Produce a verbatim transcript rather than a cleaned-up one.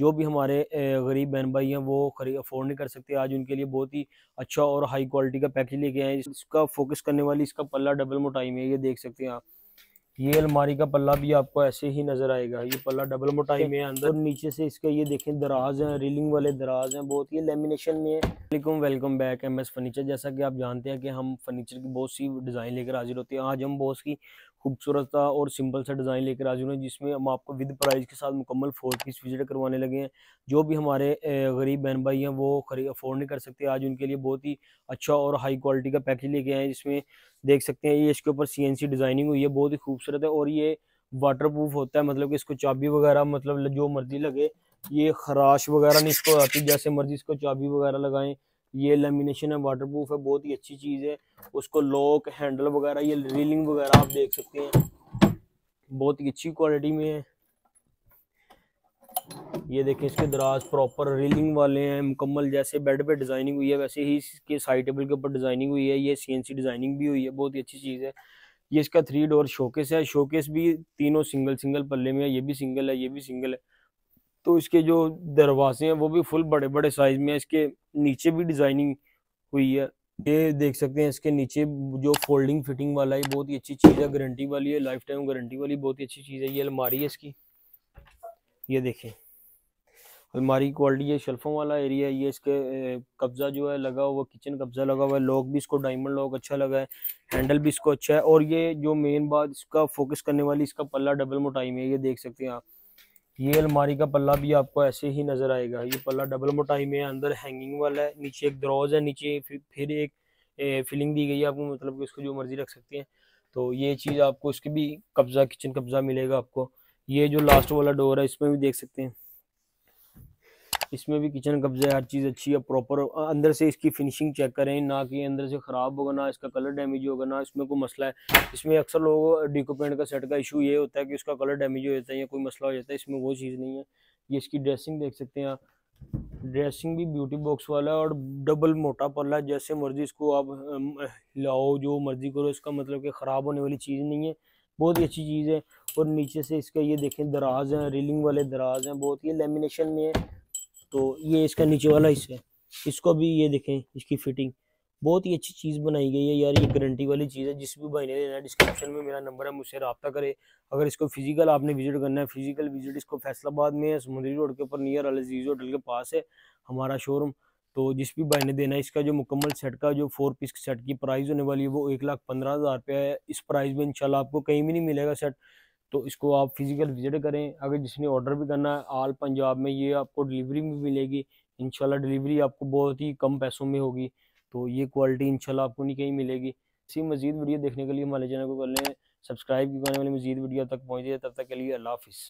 जो भी हमारे गरीब बहन भाई हैं वो खरीद अफोर्ड नहीं कर सकते, आज उनके लिए बहुत ही अच्छा और हाई क्वालिटी का पैकेज लेके आए हैं। इसका फोकस करने वाली इसका पल्ला डबल मोटाई में, ये देख सकते हैं आप, ये अलमारी का पल्ला भी आपको ऐसे ही नजर आएगा, ये पल्ला डबल मोटाई में अंदर नीचे से इसका ये देखें दराज हैं, रीलिंग वाले दराज हैं, बहुत ही लेमिनेशन में है। Welcome welcome back M S furniture. जैसा कि आप जानते हैं कि हम फर्नीचर की बहुत सी डिज़ाइन लेकर हाजिर होते हैं, आज हम बहुत सी खूबसूरत और सिंपल सा डिज़ाइन लेकर हाजिर हुए जिसमें हम आपको विद प्राइस के साथ मुकम्मल फोर पीस विजिट करवाने लगे हैं। जो भी हमारे गरीब बहन भाई हैं वो खरीद अफोर्ड नहीं कर सकते, आज उनके लिए बहुत ही अच्छा और हाई क्वालिटी का पैकेज लेके आए हैं। इसमें देख सकते हैं ये इसके ऊपर सी एन सी डिज़ाइनिंग हुई है, बहुत ही खूबसूरत है और ये वाटर प्रूफ होता है, मतलब कि इसको चाबी वगैरह मतलब जो मर्जी लगे, ये खराश वगैरह नहीं इसको आती, जैसे मर्जी इसको चाबी वगैरह लगाएं। ये लेमिनेशन है, वाटर प्रूफ है, बहुत ही अच्छी चीज़ है। उसको लॉक हैंडल वगैरह, ये रीलिंग वगैरह आप देख सकते हैं बहुत ही अच्छी क्वालिटी में है। ये देखें इसके दराज प्रॉपर रीलिंग वाले हैं, मुकम्मल जैसे बेड पे डिज़ाइनिंग हुई है वैसे ही इसके साइड टेबल के ऊपर डिज़ाइनिंग हुई है, ये सी एन सी डिज़ाइनिंग भी हुई है, बहुत ही अच्छी चीज़ है। ये इसका थ्री डोर शोकेस है, शोकेस भी तीनों सिंगल सिंगल पल्ले में है, ये भी सिंगल है, ये भी सिंगल है। तो इसके जो दरवाजे हैं वो भी फुल बड़े बड़े साइज में है। इसके नीचे भी डिजाइनिंग हुई है, ये देख सकते हैं। इसके नीचे जो फोल्डिंग फिटिंग वाला है बहुत ही अच्छी चीज़ है, गारंटी वाली है, लाइफ टाइम गारंटी वाली, बहुत ही अच्छी चीज़ है। ये अलमारी है इसकी, ये देखें अलमारी क्वालिटी है, शेल्फों वाला एरिया है। ये इसके कब्ज़ा जो है लगा हुआ, किचन कब्ज़ा लगा हुआ है, लॉक भी इसको डायमंड लॉक अच्छा लगा है, हैंडल भी इसको अच्छा है। और ये जो मेन बात इसका फोकस करने वाली इसका पल्ला डबल मोटाई में, ये देख सकते हैं आप, ये अलमारी का पल्ला भी आपको ऐसे ही नज़र आएगा, ये पल्ला डबल मोटाई में, अंदर हैंगिंग वाला है, नीचे एक दराज है, नीचे फिर फिर एक ए, फिलिंग दी गई है आपको, मतलब कि इसको जो मर्जी रख सकते हैं। तो ये चीज़ आपको इसके भी कब्ज़ा किचन कब्ज़ा मिलेगा आपको। ये जो लास्ट वाला डोर है इसमें भी देख सकते हैं, इसमें भी किचन कब्जा, हर चीज़ अच्छी है प्रॉपर। अंदर से इसकी फिनिशिंग चेक करें, ना कि अंदर से ख़राब होगा, ना इसका कलर डैमेज होगा, ना इसमें कोई मसला है। इसमें अक्सर लोगों डेकोपेंट का सेट का इशू ये होता है कि उसका कलर डैमेज हो जाता है या कोई मसला हो जाता है, इसमें वो चीज़ नहीं है। ये इसकी ड्रेसिंग देख सकते हैं आप, ड्रेसिंग भी ब्यूटी बॉक्स वाला है और डबल मोटा पल्ला, जैसे मर्जी इसको आप लाओ, जो मर्जी करो, इसका मतलब कि ख़राब होने वाली चीज़ नहीं है, बहुत ही अच्छी चीज़ है। और नीचे से इसका ये देखें दराज हैं, रीलिंग वाले दराज हैं, बहुत ही लेमिनेशन में है। तो ये इसका नीचे वाला हिस्सा है, इसको भी ये देखें इसकी फिटिंग बहुत ही अच्छी चीज़ बनाई गई है यार, ये गारंटी वाली चीज़ है। जिस भी भाई ने लेना है डिस्क्रिप्शन में मेरा नंबर है, मुझसे रब्ता करे। अगर इसको फिजिकल आपने विजिट करना है, फिजिकल विजिट इसको फैसलाबाद में है, समुंदरी रोड के ऊपर नियर अल अजीज होटल के पास है हमारा शोरूम। तो जिस भी भाई ने देना है, इसका जो मुकम्मल सेट का जो फोर पीस सेट की प्राइस होने वाली है वो एक लाख पंद्रह हज़ार रुपया है। इस प्राइस में इंशाल्लाह आपको कहीं भी नहीं मिलेगा सेट, तो इसको आप फिजिकल विजिट करें। अगर जिसने ऑर्डर भी करना है आल पंजाब में, ये आपको डिलीवरी भी मिलेगी इंशाल्लाह, डिलीवरी आपको बहुत ही कम पैसों में होगी। तो ये क्वालिटी इंशाल्लाह आपको नहीं कहीं मिलेगी। इसी मज़ीद वीडियो देखने के लिए हमारे चैनल को कर लें सब्सक्राइब, करने वाली मज़ीद वीडियो तक पहुँचे। तब तक के लिए अल्लाह हाफिज़।